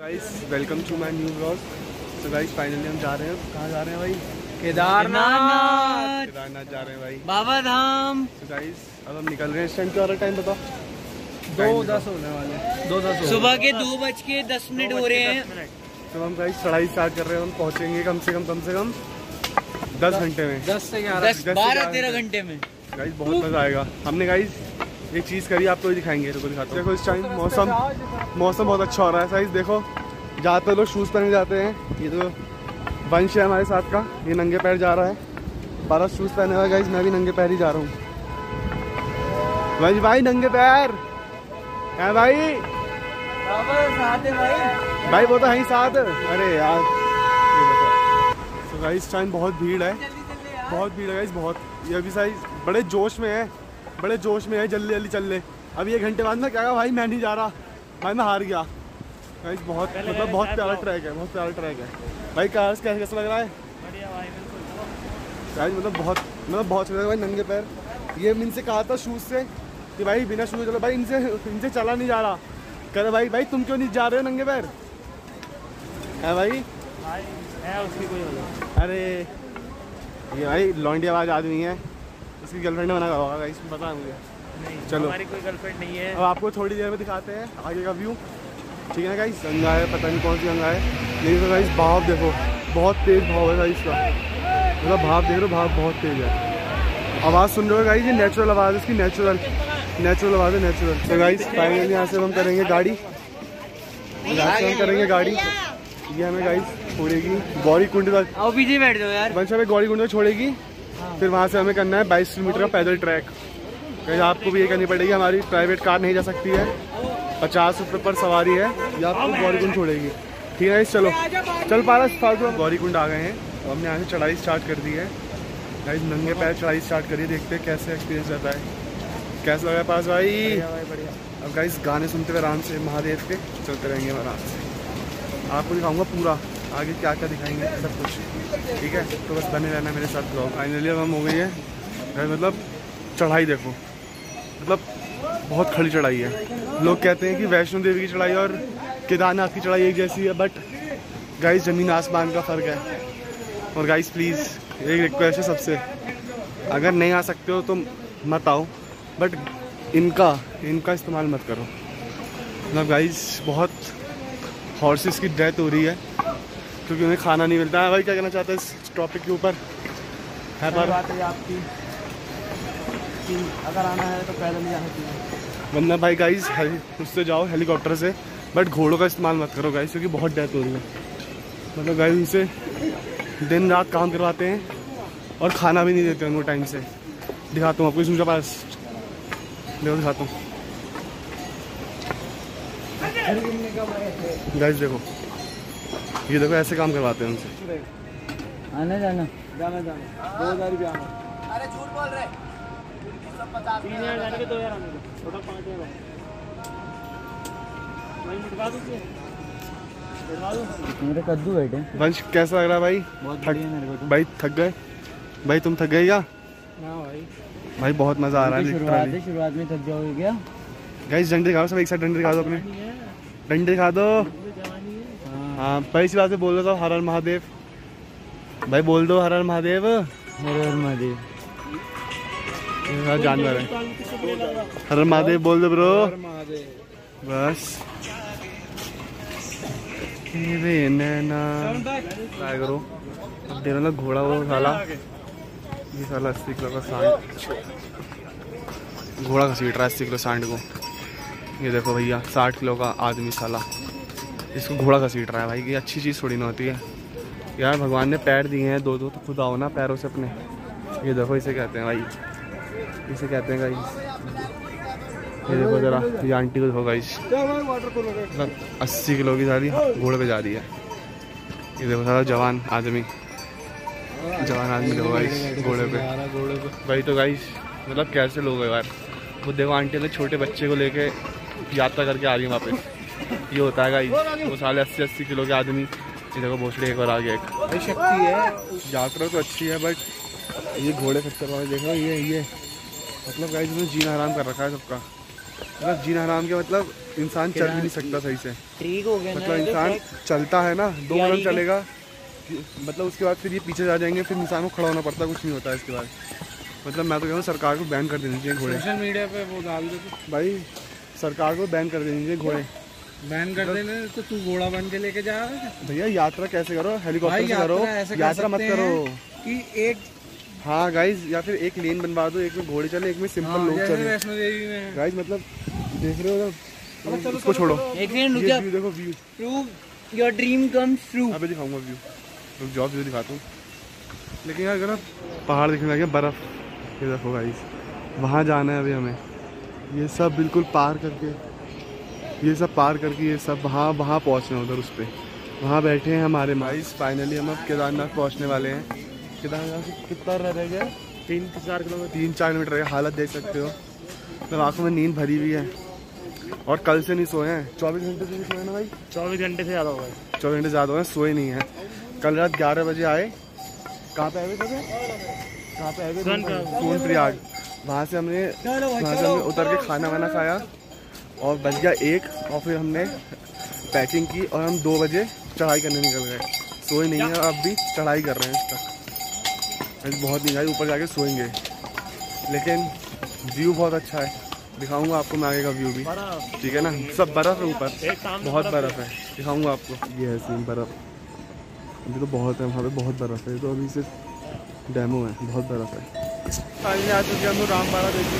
Guys welcome to my new vlog. So guys finally हम जा रहे हैं। कहाँ जा रहे हैं भाई? केदारनाथ। केदारनाथ जा रहे हैं भाई, बाबा धाम। सो गाइस अब हम निकल रहे हैं। इस टाइम क्या हो रहा है? टाइम बताओ। 2:10 होने वाले, 2:10 सुबह के 2:10 हो रहे हैं। तो हम गाइस चढ़ाई स्टार्ट कर रहे हैं। हम पहुँचेंगे कम से कम 10 घंटे में, 10 से 12-13 घंटे में। गाइस बहुत मजा आएगा। हमने गाइस एक चीज़ करी, आपको दिखाएंगे। रुको दिखाते हैं। देखो इस टाइम मौसम बहुत अच्छा हो रहा है। साइज देखो, ज़्यादातर लोग शूज़ पहने जाते हैं। ये तो वंश है हमारे साथ का, ये नंगे पैर जा रहा है। 12 शूज़ पहने हुआ है गाइस, मैं भी नंगे पैर ही जा रहा हूँ। वंश भाई नंगे पैर है भाई, भाई वो तो है ही साथ। अरे यार गाइस इस टाइम बहुत भीड़ है गाइस, बहुत। ये अभी साइज बड़े जोश में है। जल्दी चल ले। अभी 1 घंटे बाद में क्या कहा भाई मैं नहीं जा रहा, भाई मैं हार गया। गाइस बहुत मतलब बहुत प्यारा ट्रैक है भाई। कैसा लग रहा है गाइस? मतलब बहुत अच्छा लग रहा है भाई। नंगे पैर ये मीन से कहा था शूज़ से कि भाई बिना शूज़ चलो भाई, इनसे चला नहीं जा रहा। कह रहे भाई तुम क्यों नहीं जा रहे हो नंगे पैर? है भाई उसकी कोई वजह? अरे ये भाई लौंडियाबाज आदमी है, उसकी गर्लफ्रेंड ने मना करा होगा। इसमें पता है मुझे नहीं, चलो हमारी कोई गर्लफ्रेंड नहीं है। अब आपको थोड़ी देर में दिखाते हैं आगे का व्यू, ठीक है ना गाइस? गंगा है, पता नहीं कौन सी गंगा है। लेकिन तो गाइस भाव देखो, बहुत तेज़ भाव है गाइस का। मतलब भाव देख रहे हो, भाव बहुत तेज़ है। आवाज़ सुन रहे हो गाइस? ये नेचुरल आवाज़ है इसकी, नेचुरल आवाज़ है, नेचुरल। तो गाइस फाइनली यहाँ से हम करेंगे गाड़ी, ये हमें गाइस छोड़ेगी गौरी कुंड तक। आओ पीछे बैठ जाओ यार। वंश हमें गौरी कुंड तक छोड़ेगी, फिर वहाँ से हमें करना है 22 किलोमीटर का पैदल ट्रैक। कहीं आपको भी ये करनी पड़ेगी। हमारी प्राइवेट कार नहीं जा सकती है, 50 रुपये पर सवारी है। ये आपको गौरी कुंड छोड़ेगी, ठीक है? चलो चल पा रहा। हम गौरी कुंड आ गए हैं और हमने यहाँ से चढ़ाई स्टार्ट कर दी है गाइस। नंगे पैर चढ़ाई स्टार्ट करिए, देखते हैं कैसे एक्सपीरियंस रहता है, कैसा लगा पास भाई। बढ़िया। अब गाइस गाने सुनते हुए आराम से महादेव के चलते रहेंगे आराम से। आपको दिखाऊंगा पूरा आगे क्या क्या दिखाएंगे सब कुछ, ठीक है? तो बस बने रहना मेरे साथ ब्लॉग। फाइनली अब हम हो गई है भाई। मतलब चढ़ाई देखो, मतलब बहुत खड़ी चढ़ाई है। लोग कहते हैं कि वैष्णो देवी की चढ़ाई और केदारनाथ की चढ़ाई एक जैसी है, बट गाइस ज़मीन आसमान का फ़र्क है। और गाइस प्लीज़ एक रिक्वेस्ट है सबसे, अगर नहीं आ सकते हो तो मत आओ, बट इनका इस्तेमाल मत करो। मतलब गाइस बहुत हॉर्सेस की डेथ हो रही है क्योंकि उन्हें खाना नहीं मिलता है। भाई क्या कहना चाहते हैं इस टॉपिक के ऊपर? है पर बात है आपकी कि अगर आना है तो पैदल नहीं आ सकते, वरना भाई गाइस उससे जाओ हेलीकॉप्टर से, बट घोड़ों का इस्तेमाल मत करो गाइस क्योंकि बहुत डेथ हो रही है। मतलब गाइस उनसे दिन रात काम करवाते हैं और खाना भी नहीं देते उनको टाइम से। दिखाता हूँ आपको, इसके पास देखो दिखाता हूँ गाइस। देखो ये देखो, ऐसे काम करवाते हैं उनसे। आना जाना 2000 रुपया। अरे झूठ बोल रहे, 3,000 छोटा 5,000 मेरे कद्दू बैठे। वंश कैसा लग रहा है भाई? बहुत बढ़िया मेरे को। भाई थक गए? भाई तुम थक गए क्या? ना भाई बहुत मजा आ रहा है। शुरुआत में थक जाओगे क्या गाइस? डंडे खा दो सब एक साथ, डंडे खा दो अपने, डंडे खा दो। हाँ पर इसी बात से बोल रहा था, हर हर महादेव भाई बोल दो। हर हर महादेव, हर हर महादेव। जानवर है, हर हर महादेव बोल दो ब्रो। बस क्या करो अब, तेरा ना घोड़ा वो साला, ये साला 80 किलो का सांड घोड़ा घसीट रहा है, 80 किलो सांड को। ये देखो भैया 60 किलो का आदमी साला, इसको घोड़ा घसीट रहा है भाई। ये अच्छी चीज़ थोड़ी ना होती है यार, भगवान ने पैर दिए हैं 2-2 तो खुद आओ ना पैरों से अपने। ये देखो इसे कहते हैं भाई, इसे कहते हैं गाइस। ये देखो जरा, ये आंटी को देखो गाइस, मतलब 80 किलो की सारी घोड़े पे जा रही है। ये देखो सारा जवान आदमी देखो गाइस घोड़े पे भाई। तो गाइस मतलब कैसे लोग है यार। वो देखो आंटी ने छोटे बच्चे को लेके यात्रा करके आ रही है वापस। ये होता है गाइस वो साले 80 किलो के आदमी। ये देखो भोसड़ी एक और आ गया एक। शक्ति है, यात्रा तो अच्छी है बट ये घोड़े खच्चर वाले देखो, ये मतलब गाइस उन्होंने जीना हराम कर रखा है सबका। मतलब जीना हराम के मतलब इंसान चल भी नहीं सकता सही से, ठीक हो गया मतलब इंसान चलता है ना 2 कदम चलेगा मतलब उसके बाद फिर ये पीछे जा जाएंगे, फिर इंसान को खड़ा होना पड़ता है, कुछ नहीं होता है इसके बाद। मतलब मैं तो कह रहा हूँ सरकार को बैन कर देनी चाहिए घोड़े, सोशल मीडिया पे वो डाल दे भाई, सरकार को बैन कर देनी चाहिए घोड़े, बैन कर देने तो तू घोड़ा बन के लेके जा भैया। यात्रा कैसे करो, हेलीकॉप्टर से करो, यात्रा मत करो कि एक हाँ गाइज, या फिर एक लेन बनवा दो, एक में घोड़े चले, एक में सिंपल लोग चले। वैष्णो देवी में गाइज मतलब देख रहे हो तो इसको छोड़ो, एक सेकंड रुक जा, देखो view, prove your dream comes true. अभी दिखाऊंगा व्यू, रुक जाओ व्यू दिखाता हूँ। लेकिन यार अगर पहाड़ दिखने लगे, बर्फ ये देखो गाइज, वहाँ जाना है अभी हमें, ये सब बिल्कुल पार करके, ये सब पार करके ये सब वहाँ पहुँचना है, उधर उस पर वहाँ बैठे हैं हमारे गाइस। फाइनली हम अब केदारनाथ पहुँचने वाले हैं। केदारनाथ से कितना रह गया, 3 से 4 किलोमीटर, 3-4 किलोमीटर रह गया। हालत देख सकते हो, तो आँखों में नींद भरी हुई है और कल से नहीं सोए हैं, 24 घंटे से नहीं सोए ना भाई, 24 घंटे से ज़्यादा हो गए, 24 घंटे से ज़्यादा हो गए, सोए नहीं हैं। कल रात 11 बजे आए, कहाँ पर आए हुए थे, कहाँ पर आए हुए, सोन प्रयाग। वहाँ से हमने उतर के खाना वाना खाया और बच गया 1, और फिर हमने पैकिंग की और हम 2 बजे चढ़ाई करने निकल गए। सोए नहीं है अब भी, चढ़ाई कर रहे हैं इस तक, आज बहुत नींद आई, ऊपर जाके सोएंगे। लेकिन व्यू बहुत अच्छा है, दिखाऊंगा आपको मैं आगे का व्यू भी, ठीक है ना। सब बर्फ़ है ऊपर, बहुत बर्फ़ है, दिखाऊंगा आपको। ये है सीन, बर्फ़ अभी तो बहुत है वहाँ पर, बहुत बर्फ़ है, तो अभी सिर्फ डैमो है, बहुत बर्फ़ है। फाइनली आ चुके हम लोग रामपारा देखेंगे,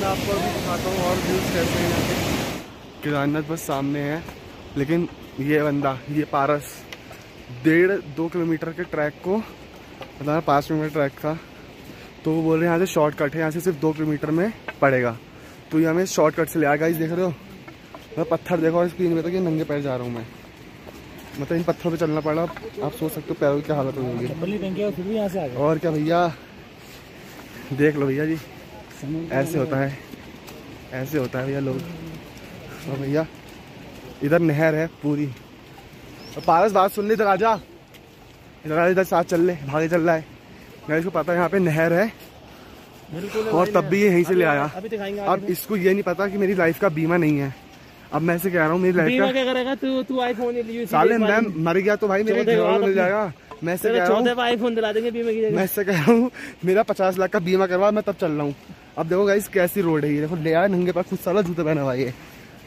मैं आपको भी दिखाता हूँ और व्यूज़ कैसे हैं। केदारनाथ बस सामने है, लेकिन ये बंदा, ये पारस 1.5-2 किलोमीटर के ट्रैक को, मतलब 5 किलोमीटर ट्रैक था, तो वो बोल रहे हैं यहाँ से शॉर्टकट है, यहाँ से सिर्फ 2 किलोमीटर में पड़ेगा, तो ये हमें शॉर्टकट से ले आएगा। इस देख रहे हो, मैं पत्थर देखो और स्क्रीन में, तो ये नंगे पैर जा रहा हूँ मैं, मतलब इन पत्थरों पर चलना पड़ा। आप सोच सकते हो पैरों की हालत होगी। और क्या भैया, देख लो भैया जी, ऐसे होता है, ऐसे होता है भैया लोग। और भैया इधर नहर है पूरी, और पारस बात सुन ले, इधर आजा, इधर आ, इधर साथ चल ले, भागे चल रहा है। मैं इसको पता है यहाँ पे नहर है, और तब भी ये यहीं से ले आया। अब इसको ये नहीं पता कि मेरी लाइफ का बीमा नहीं है। अब मैं ऐसे कह रहा हूँ, मेरी लाइफ का तू आईफोन साले, मैं मर गया तो भाई मेरे घर वालों मिल जाएगा। मैं इससे कह रहा हूँ मेरा 50 लाख का बीमा करवा, मैं तब चल रहा हूँ। अब देखो गाइस कैसी रोड है, ये देखो ले आया नंगे पर, खुद साला जूते पहना हुआ है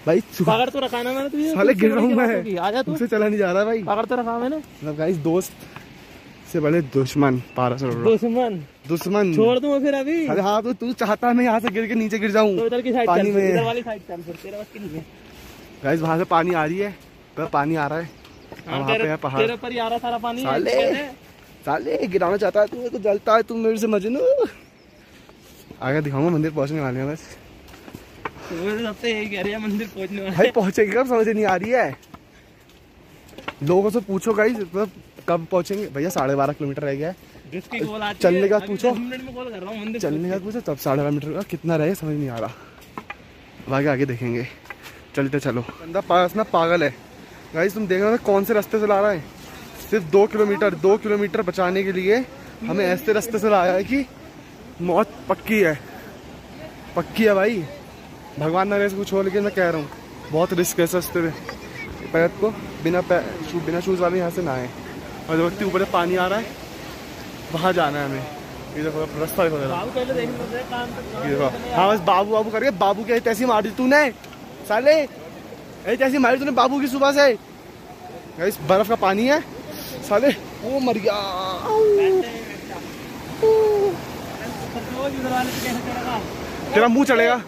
भाई, पकड़ तो रखा ना मैंने तुझे, साले गिर रहा हूं मैं, आ जा तू, मुझसे चला नहीं जा रहा भाई, पकड़ तो रखा मैंने। मतलब गाइस दोस्त से बड़े दुश्मन पारस, दुश्मन छोड़ दूं फिर अभी। अरे हां तो तू चाहता है मैं यहां से गिर के नीचे गिर जाऊं, तो इधर की साइड चल, इधर वाली साइड चल, तेरा बस की नहीं है। गाइस वहां से पानी आ रही है, पर पानी आ रहा है वहां पे है पहाड़, तेरे पर ही आ रहा सारा पानी। साले गिराना चाहता है तू, तो जलता है तू, मेरे से मजनू। आगे दिखाऊंगा, मंदिर पहुंचने वाले हैं बस, सबसे यही कह रहे हैं मंदिर पहुंचने वाले भाई। पहुंचेंगे कब समझ नहीं आ रही है, लोगों से पूछो गाइस मतलब कब पहुंचेंगे भैया। 12.5 किलोमीटर रह गया है, चलने का पूछो, चलने का पूछो तब 12.5 किलोमीटर कितना रहे समझ नहीं आ रहा, आगे आगे देखेंगे, चलते चलो। बंदा पास ना पागल है गाइस, तुम देख रहे हो कौन से रास्ते से ला रहा है। सिर्फ 2 किलोमीटर बचाने के लिए हमें ऐसे रास्ते से लाया है कि मौत पक्की है, पक्की है भाई, भगवान ना रेस कुछ हो। लेकिन मैं कह रहा हूँ बहुत रिस्क है सस्ते में, पैर को बिना शूज़ वाले यहाँ से ना आए। और जो व्यक्ति ऊपर पानी आ रहा है वहाँ जाना है हमें, ये देखो रास्ता देखो, हाँ बस बाबू करके, बाबू के तैसी मार दी तूने साले, तैसी मारी तूने बाबू की सुबह से। इस बर्फ का पानी है साले, वो मर गया तेरा मुंह चलेगा।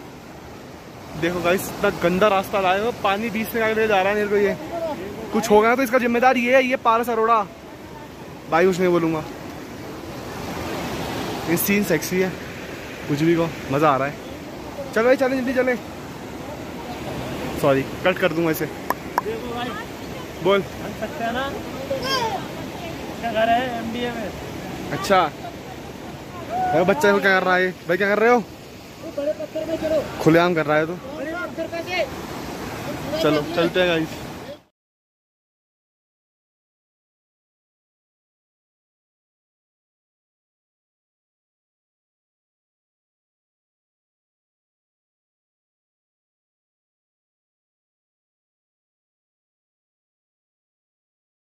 देखो गाइस इतना गंदा रास्ता लाए हो, पानी बीच में आगे जा रहा है, मेरे को ये कुछ होगा तो इसका जिम्मेदार ये है, ये पारस अरोड़ा भाई, कुछ नहीं बोलूँगा। ये सीन सेक्सी है, कुछ भी को मज़ा आ रहा है। चल भाई चलें जल्दी चलें, सॉरी कट कर दूंगा इसे, बोल अच्छा भाई। बच्चा को क्या कर रहा है भाई, क्या कर रहे हो, खुलेआम कर रहा है तो चलो चलते हैं गाइस।